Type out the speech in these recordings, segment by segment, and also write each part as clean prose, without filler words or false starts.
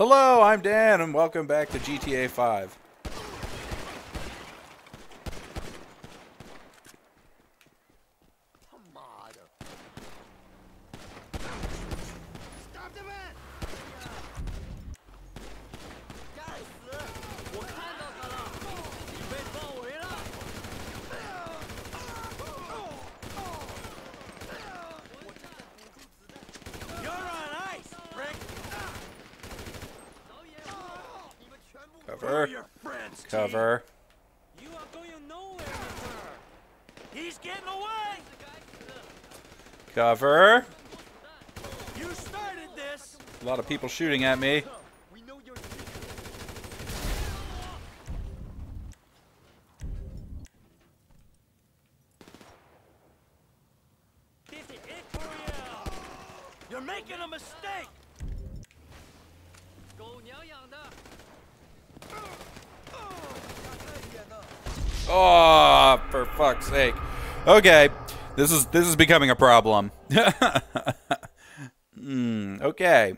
Hello, I'm Dan, and welcome back to GTA 5. Cover. You are going nowhere. He's getting away. Cover. You started this. A lot of people shooting at me. We know you're... This is it for you. You're making a mistake. Oh, for fuck's sake. Okay, this is becoming a problem. Okay.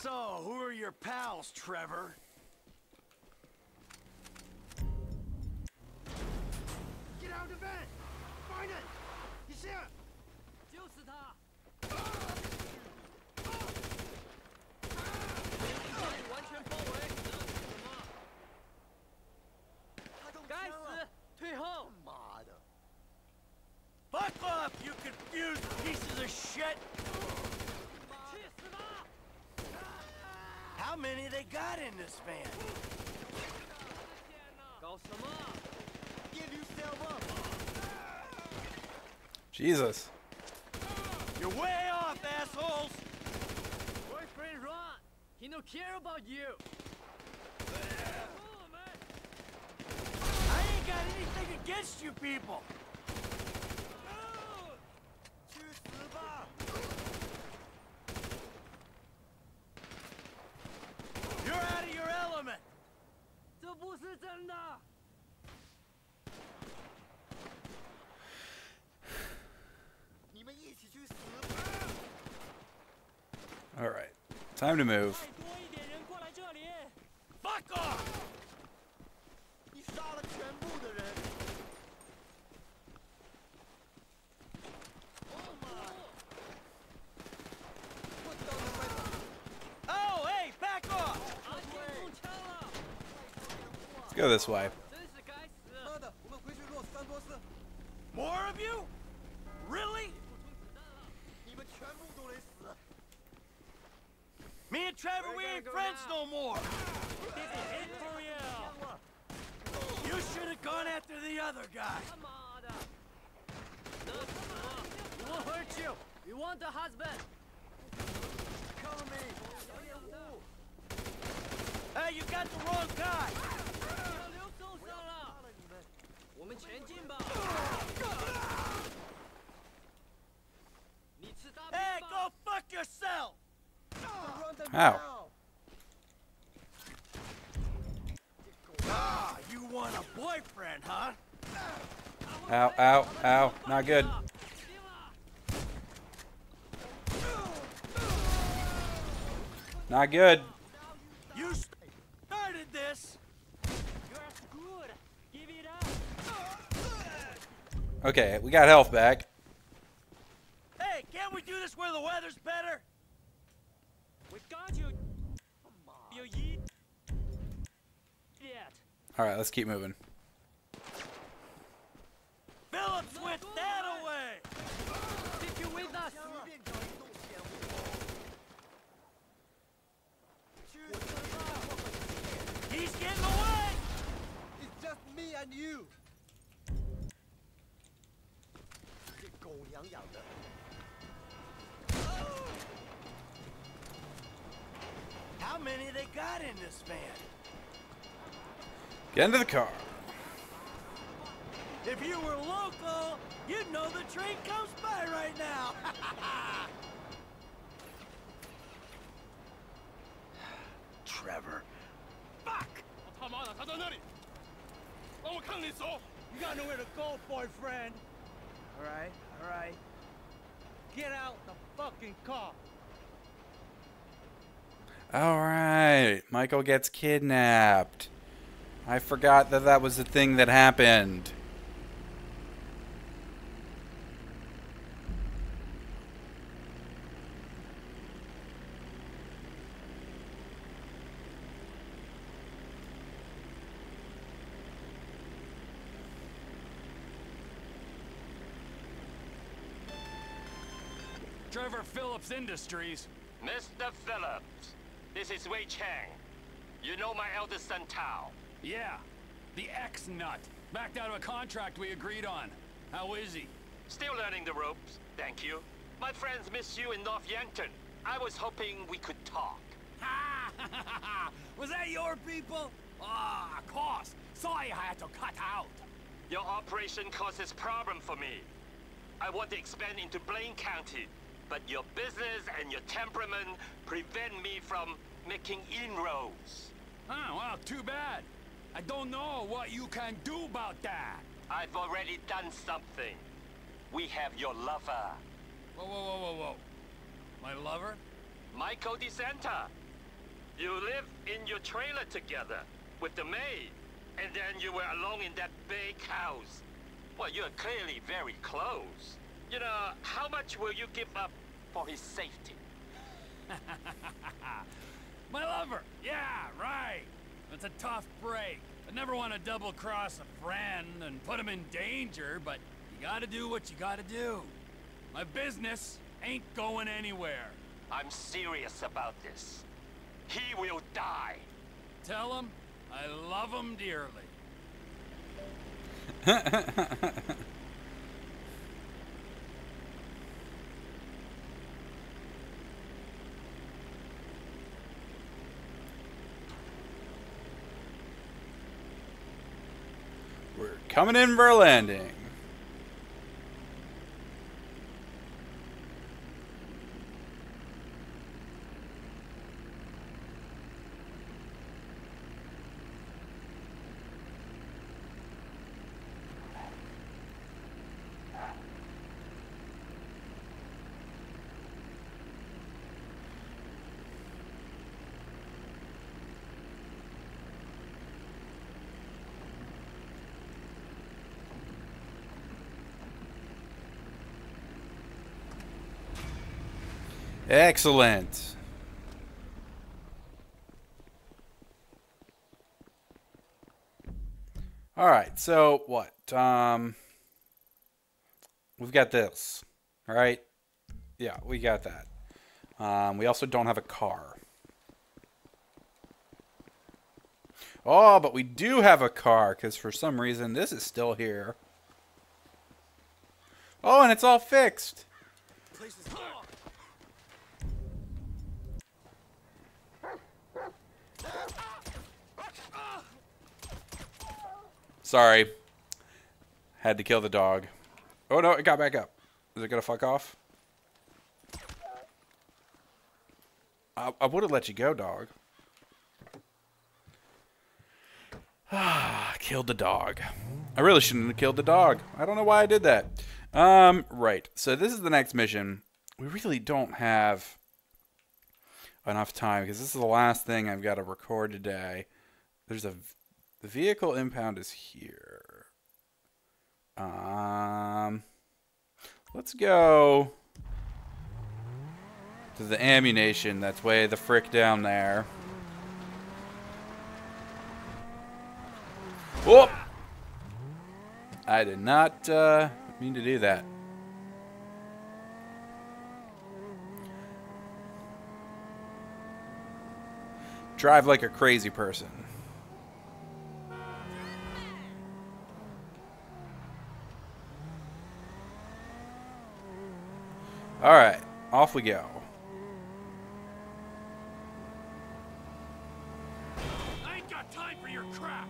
So, who are your pals, Trevor? Buck up, you confused pieces of shit! How many they got in this van? Jesus. You're way off, assholes! Boyfriend Ron, he don't care about you. I ain't got anything against you people. You're out of your element. All right, time to move. Fuck off! Oh, hey, back off! Let's go this way. More of you? Really? Me and Trevor, we ain't friends no more. You should have gone after the other guy. We won't hurt you. We want the husband. Cover me. Hey, you got the wrong guy. Hey, go fuck yourself. Ow. Ah, you want a boyfriend, huh? Ow, ow, ow. Not good. Not good. You started this. Okay, we got health back. Hey, can't we do this where the weather's better? All right, let's keep moving. Phillips went that away. Did you with us? He's getting away. It's just me and you. How many they got in this van? Get into the car. If you were local, you'd know the train comes by right now. Trevor. Fuck! You got nowhere to go, boyfriend. Alright, alright. Get out the fucking car. Alright, Michael gets kidnapped. I forgot that that was the thing that happened. Trevor Phillips Industries. Mr. Phillips, this is Wei Chang. You know my eldest son, Tao. Yeah, the ex-nut. Backed out of a contract we agreed on. How is he? Still learning the ropes, thank you. My friends miss you in North Yankton. I was hoping we could talk. Ha! Was that your people? Ah, of course. Sorry I had to cut out. Your operation causes problem for me. I want to expand into Blaine County. But your business and your temperament prevent me from making inroads. Oh, well, too bad. I don't know what you can do about that. I've already done something. We have your lover. Whoa, whoa, whoa, whoa, whoa. My lover? Michael DeSanta. You live in your trailer together with the maid. And then you were alone in that big house. Well, you're clearly very close. You know, how much will you give up for his safety? My lover! Yeah, right! That's a tough break. I never want to double-cross a friend and put him in danger, but you gotta do what you gotta do. My business ain't going anywhere. I'm serious about this. He will die. Tell him I love him dearly. Coming in for a landing. Excellent. All right, so what? We've got this. All right. Yeah, we got that. We also don't have a car. Oh, but we do have a car because for some reason this is still here. Oh, and it's all fixed. Sorry. Had to kill the dog. Oh no, it got back up. Is it gonna fuck off? I would have let you go, dog. Ah, killed the dog. I really shouldn't have killed the dog. I don't know why I did that. Right. So this is the next mission. We really don't have enough time because this is the last thing I've got to record today. There's a... The vehicle impound is here. Let's go to the ammunition. That's way the frick down there. Whoop! I did not mean to do that. Drive like a crazy person. All right, off we go. I ain't got time for your crap.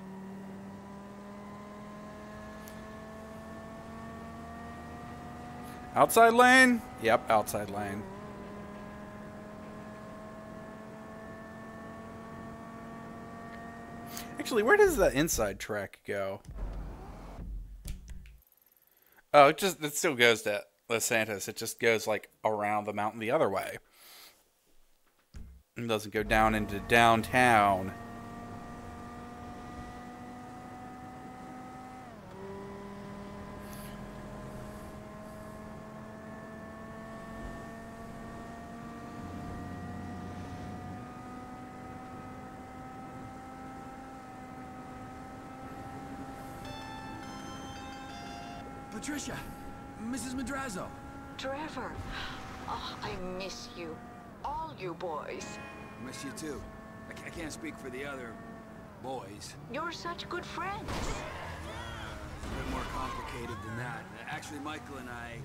Outside lane? Yep, outside lane. Actually, where does the inside track go? Oh, it still goes to Los Santos. It just goes like around the mountain the other way. It doesn't go down into downtown. Patricia, Mrs. Madrazzo. Trevor, oh, I miss you. All you boys. Miss you too. I can't speak for the other boys. You're such good friends. It's a bit more complicated than that. Actually, Michael and I,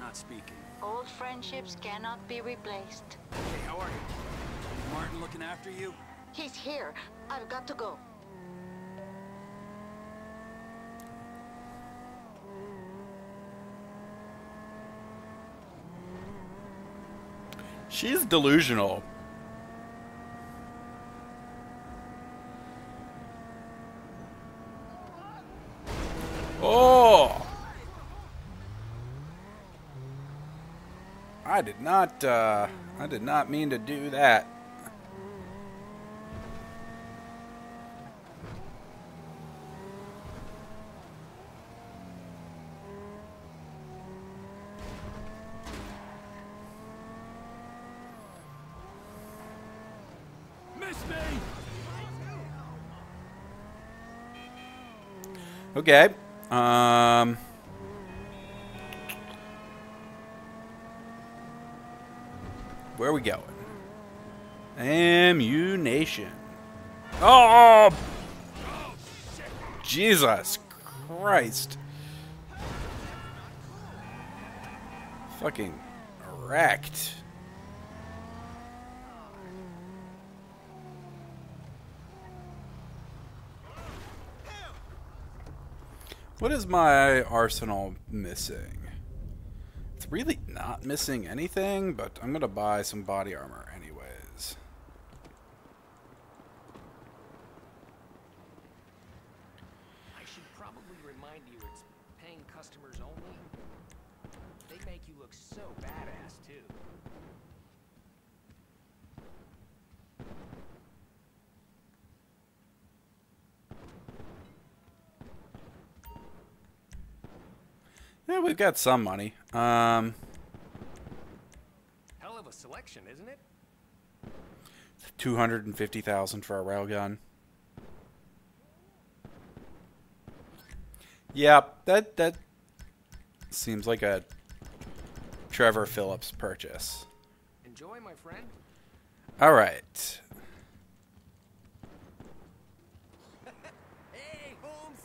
not speaking. Old friendships cannot be replaced. Hey, how are you? Is Martin looking after you? He's here. I've got to go. She's delusional. Oh! I did not mean to do that. Okay, where are we going? Amunation. Oh, Jesus Christ. Fucking wrecked. What is my arsenal missing? It's really not missing anything, but I'm gonna buy some body armor anyways. I should probably remind you it's paying customers only. They make you look so badass too. Yeah, we've got some money. Hell of a selection, isn't it? 250,000 for a railgun. Yeah, that seems like a Trevor Phillips purchase. Enjoy, my friend. All right. Hey, Holmes.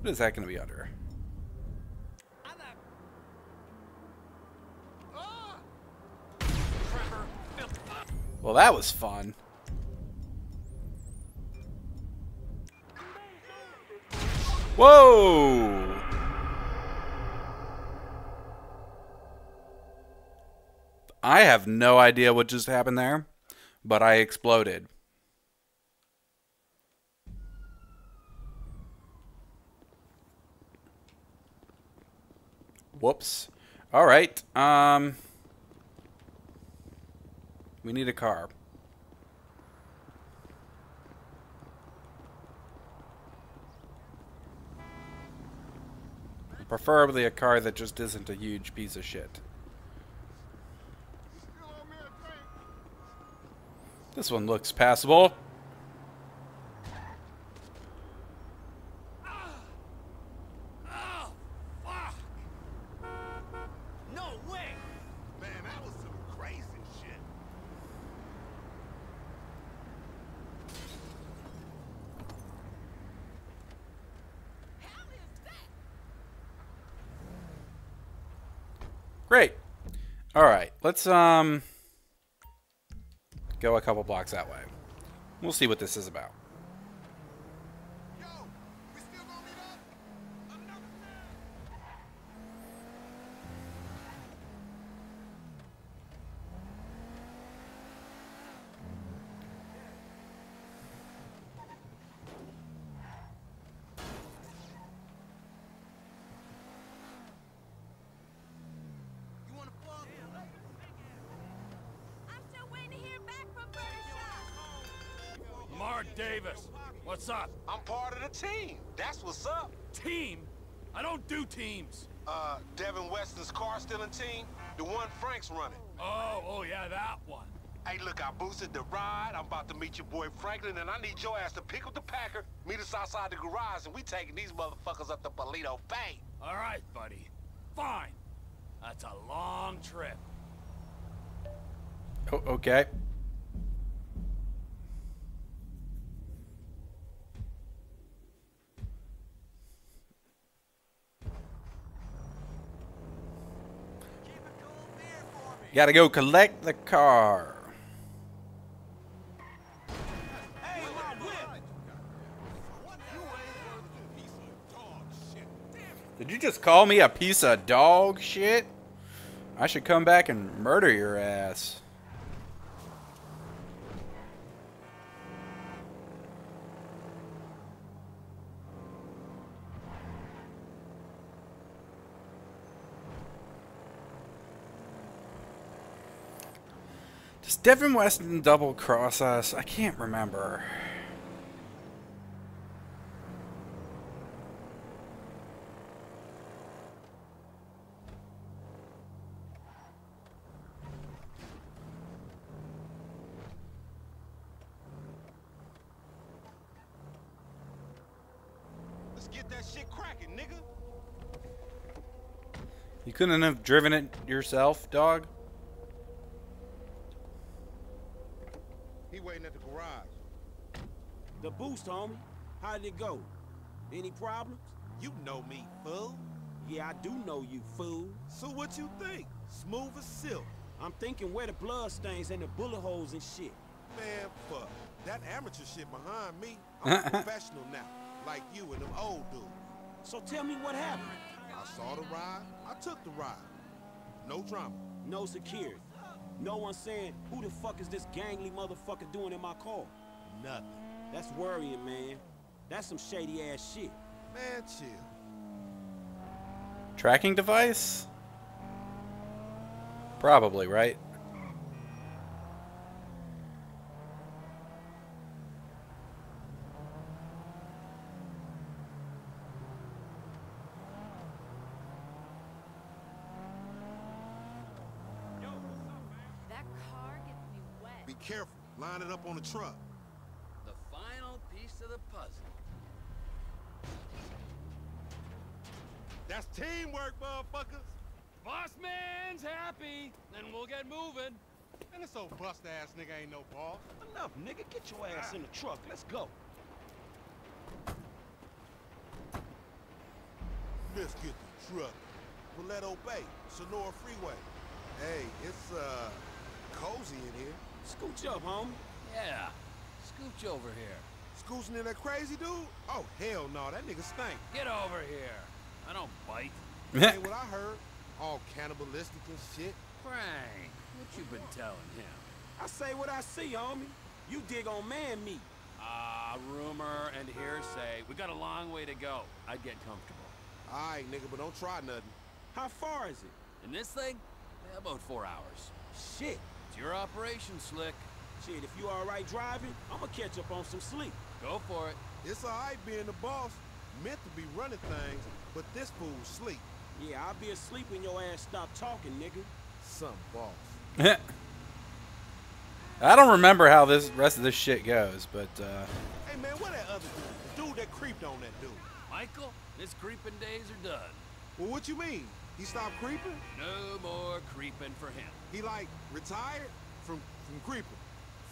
What is that going to be under? Well, that was fun. Whoa! I have no idea what just happened there, but I exploded. Whoops. All right. We need a car. Preferably a car that just isn't a huge piece of shit. This one looks passable. Great. All right, let's go a couple blocks that way. We'll see what this is about. Yo, we still gonna meet up? Another time. Mark Davis. What's up? I'm part of the team. That's what's up. Team? I don't do teams. Devin Weston's car stealing team? The one Frank's running. Oh, yeah, that one. Hey, look, I boosted the ride. I'm about to meet your boy Franklin, and I need your ass to pick up the Packer, meet us outside the garage, and we taking these motherfuckers up to Paleto Bay. All right, buddy. Fine. That's a long trip. Oh, okay. Gotta go collect the car. Hey, did you just call me a piece of dog shit? I should come back and murder your ass. Does Devin Weston double cross us? I can't remember. Let's get that shit cracking, nigga. You couldn't have driven it yourself, dog? Waiting at the garage. The boost, homie. How'd it go? Any problems? You know me, fool. Yeah, I do know you, fool. So what you think? Smooth as silk. I'm thinking where the blood stains and the bullet holes and shit. Man, fuck. That amateur shit behind me. I'm a professional now, like you and them old dudes. So tell me what happened. I saw the ride. I took the ride. No drama. No security. No one saying, who the fuck is this gangly motherfucker doing in my car? Nothing. That's worrying, man. That's some shady ass shit. Man, chill. Tracking device? Probably, right? Careful, line it up on the truck. The final piece of the puzzle. That's teamwork, motherfuckers. Boss man's happy, then we'll get moving. And this old bust ass nigga ain't no boss. Enough, nigga. Get your ass in the truck. Let's go. Let's get the truck. Paleto Bay, Sonora Freeway. Hey, it's cozy in here. Scooch up, homie. Yeah, scooch over here. Scooching in that crazy dude? Oh, hell no, that nigga stank. Get over here. I don't bite. Hey, what I heard, all cannibalistic and shit. Frank, what you been telling him? I say what I see, homie. You dig on man meat. Rumor and hearsay. We got a long way to go. I'd get comfortable. All right, nigga, but don't try nothing. How far is it? In this thing? Yeah, about 4 hours. Shit. Your operation, Slick. Shit, if you all right driving, I'ma catch up on some sleep. Go for it. It's all right being the boss. Meant to be running things, but this fool's sleep. Yeah, I'll be asleep when your ass stop talking, nigga. Some boss. I don't remember how this rest of this shit goes, but hey man, what that other dude? The dude that creeped on that dude. Michael, his creeping days are done. Well, what you mean? He stopped creeping? No more creeping for him. He, like, retired from creeping?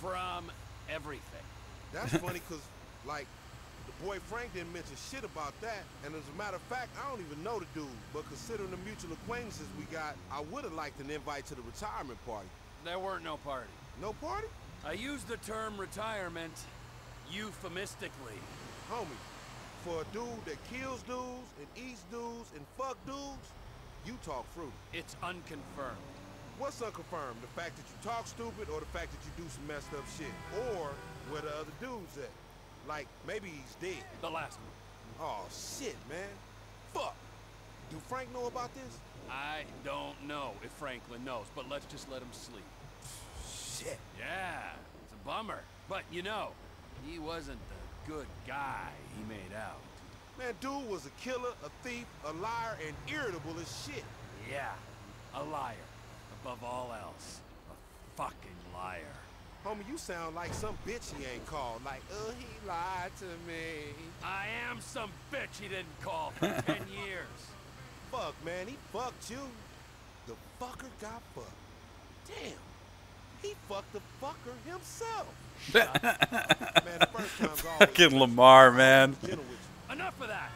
From everything. That's funny, because, like, the boy Frank didn't mention shit about that. And as a matter of fact, I don't even know the dude. But considering the mutual acquaintances we got, I would have liked an invite to the retirement party. There weren't no party. No party? I used the term retirement euphemistically. Homie, for a dude that kills dudes and eats dudes and fuck dudes, you talk fruit. It's unconfirmed. What's unconfirmed? The fact that you talk stupid or the fact that you do some messed up shit? Or where the other dude's at? Like, maybe he's dead. The last one. Oh, shit, man. Fuck. Do Frank know about this? I don't know if Franklin knows, but let's just let him sleep. Shit. Yeah, it's a bummer. But you know, He wasn't the good guy he made out. Man, dude was a killer, a thief, a liar, and irritable as shit. Yeah, a liar. Above all else, a fucking liar. Homie, you sound like some bitch he ain't called. Like, oh, he lied to me. I am some bitch he didn't call for 10 years. Fuck, man, he fucked you. The fucker got fucked. Damn, he fucked the fucker himself. Man, the first time's always fucking Lamar, man. Enough of that.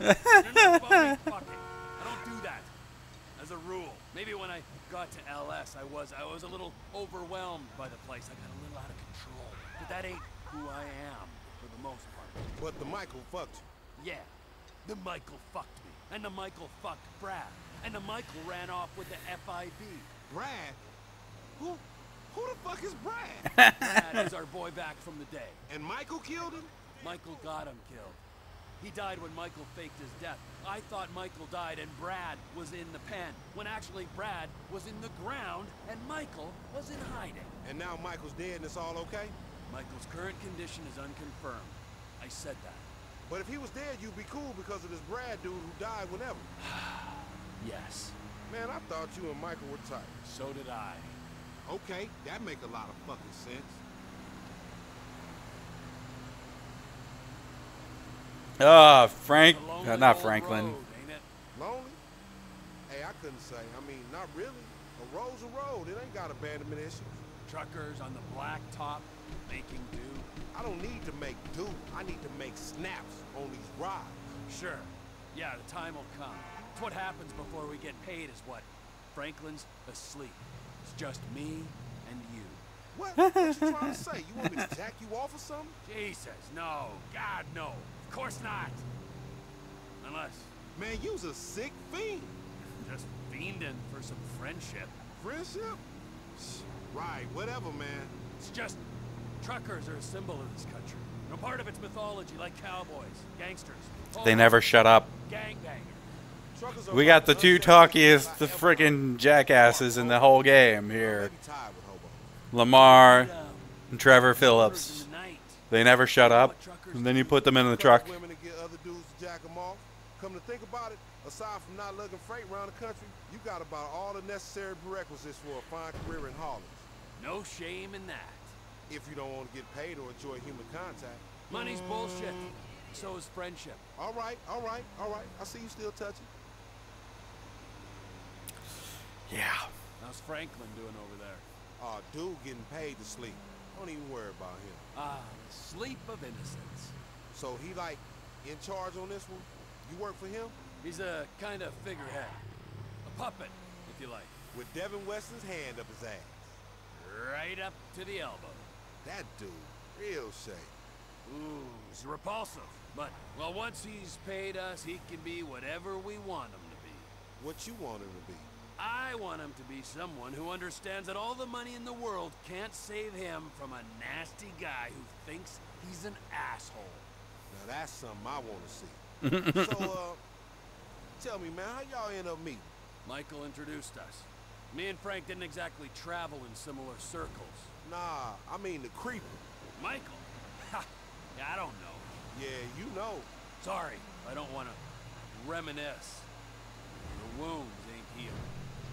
Enough about me fucking. I don't do that. As a rule. Maybe when I got to LS, I was a little overwhelmed by the place. I got a little out of control. But that ain't who I am, for the most part. But the Michael fucked you. Yeah. The Michael fucked me. And the Michael fucked Brad. And the Michael ran off with the F.I.B. Brad? Who the fuck is Brad? Brad is our boy back from the day. And Michael killed him? Michael got him killed. He died when Michael faked his death. I thought Michael died and Brad was in the pen, when actually Brad was in the ground and Michael was in hiding. And now Michael's dead and it's all okay? Michael's current condition is unconfirmed. I said that. But if he was dead, you'd be cool because of this Brad dude who died whenever. Yes. Man, I thought you and Michael were tight. So did I. Okay, that make a lot of fucking sense. Ah, not Franklin. Road, ain't it? Lonely? Hey, I couldn't say. I mean, not really. A road's a road. It ain't got abandonment issues. Truckers on the blacktop making do. I don't need to make do. I need to make snaps on these rides. Sure. Yeah, the time will come. It's what happens before we get paid is what? Franklin's asleep. It's just me and you. What? What you trying to say? You want me to jack you off or something? Jesus, no. God, no. Of course not. Unless... Man, you's a sick fiend. Just fiending for some friendship. Friendship? Right, whatever, man. It's just... Truckers are a symbol of this country. No part of its mythology, like cowboys, gangsters. They never shut up. Gangbangers. We got the two talkiest, the freaking jackasses in the whole game here. Lamar and Trevor Phillips. They never shut up. And then you put them in the truck. Women to get other dudes to jack them off. Come to think about it, aside from not lugging freight around the country, you got about all the necessary prerequisites for a fine career in haulers. No shame in that. If you don't want to get paid or enjoy human contact. Money's bullshit. So is friendship. All right, all right, all right. I see you still touching. Yeah. How's Franklin doing over there? Dude getting paid to sleep. Don't even worry about him. Sleep of innocence. So he, like, in charge on this one? You work for him? He's a kind of figurehead. A puppet, if you like. With Devin Weston's hand up his ass. Right up to the elbow. That dude, real shame. Ooh, he's repulsive. But, well, once he's paid us, he can be whatever we want him to be. What you want him to be? I want him to be someone who understands that all the money in the world can't save him from a nasty guy who thinks he's an asshole. Now that's something I want to see. So, tell me, man, how y'all end up meeting? Michael introduced us. Me and Frank didn't exactly travel in similar circles. Nah, I mean the creeper. Michael? Yeah, I don't know. Yeah, you know. Sorry, I don't want to reminisce. The wounds ain't healed.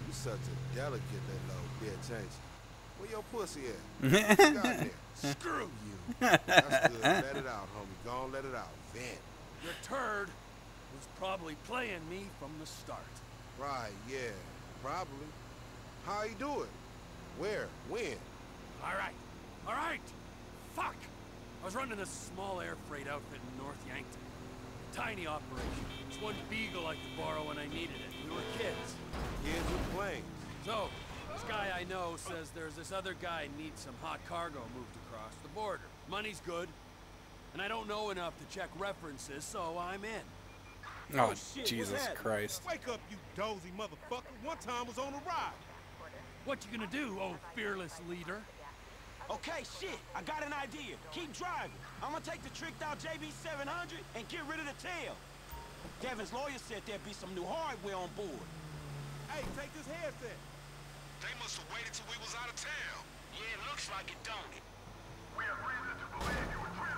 You such a delicate little bitch, ain't you? Where your pussy at? Goddamn, screw you. That's good. Let it out, homie. Go on, let it out. Vent. Your turd was probably playing me from the start. Right, yeah. Probably. How you doing? Where? When? Alright. Alright! Fuck! I was running this small air freight outfit in North Yankton. Tiny operation. It's one beagle I could borrow when I needed it. We were kids. Kids were playing. So, this guy I know says there's this other guy needs some hot cargo moved across the border. Money's good, and I don't know enough to check references, so I'm in. Oh, shit, Jesus Christ. Wake up, you dozy motherfucker. One time was on a ride. What you gonna do, old fearless leader? Okay, shit, I got an idea. Keep driving. I'm gonna take the tricked out JB 700 and get rid of the tail. Devin's lawyer said there'd be some new hardware on board. Hey, take this headset. They must have waited till we was out of town. Yeah, it looks like it, don't it? We have reason to believe you were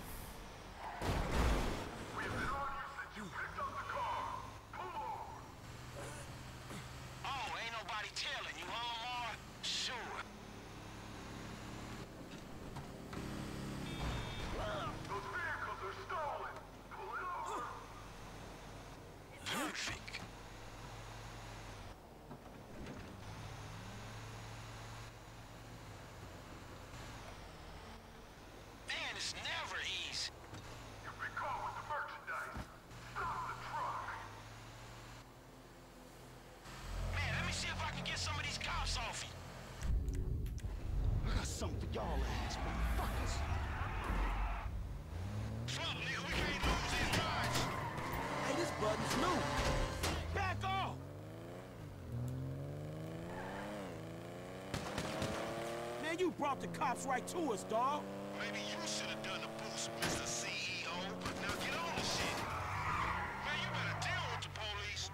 You brought the cops right to us, dawg. Maybe you should have done the boost, Mr. CEO, but now get on the shit. Man, you better deal with the police.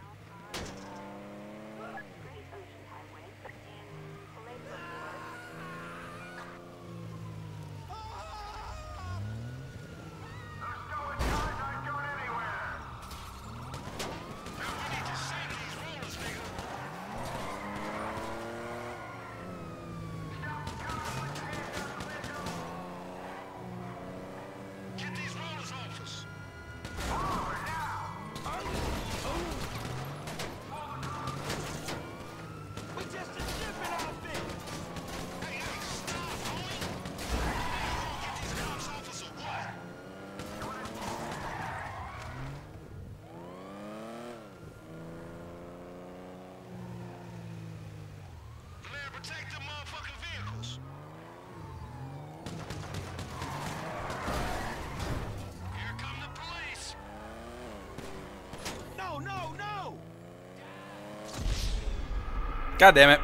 God damn it.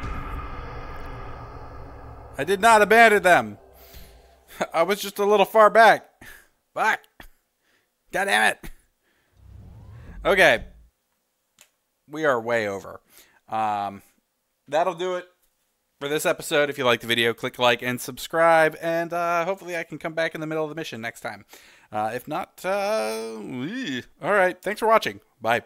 I did not abandon them. I was just a little far back. Fuck. God damn it. Okay. We are way over. That'll do it for this episode. If you liked the video, click like and subscribe. And hopefully I can come back in the middle of the mission next time. If not, all right. Thanks for watching. Bye.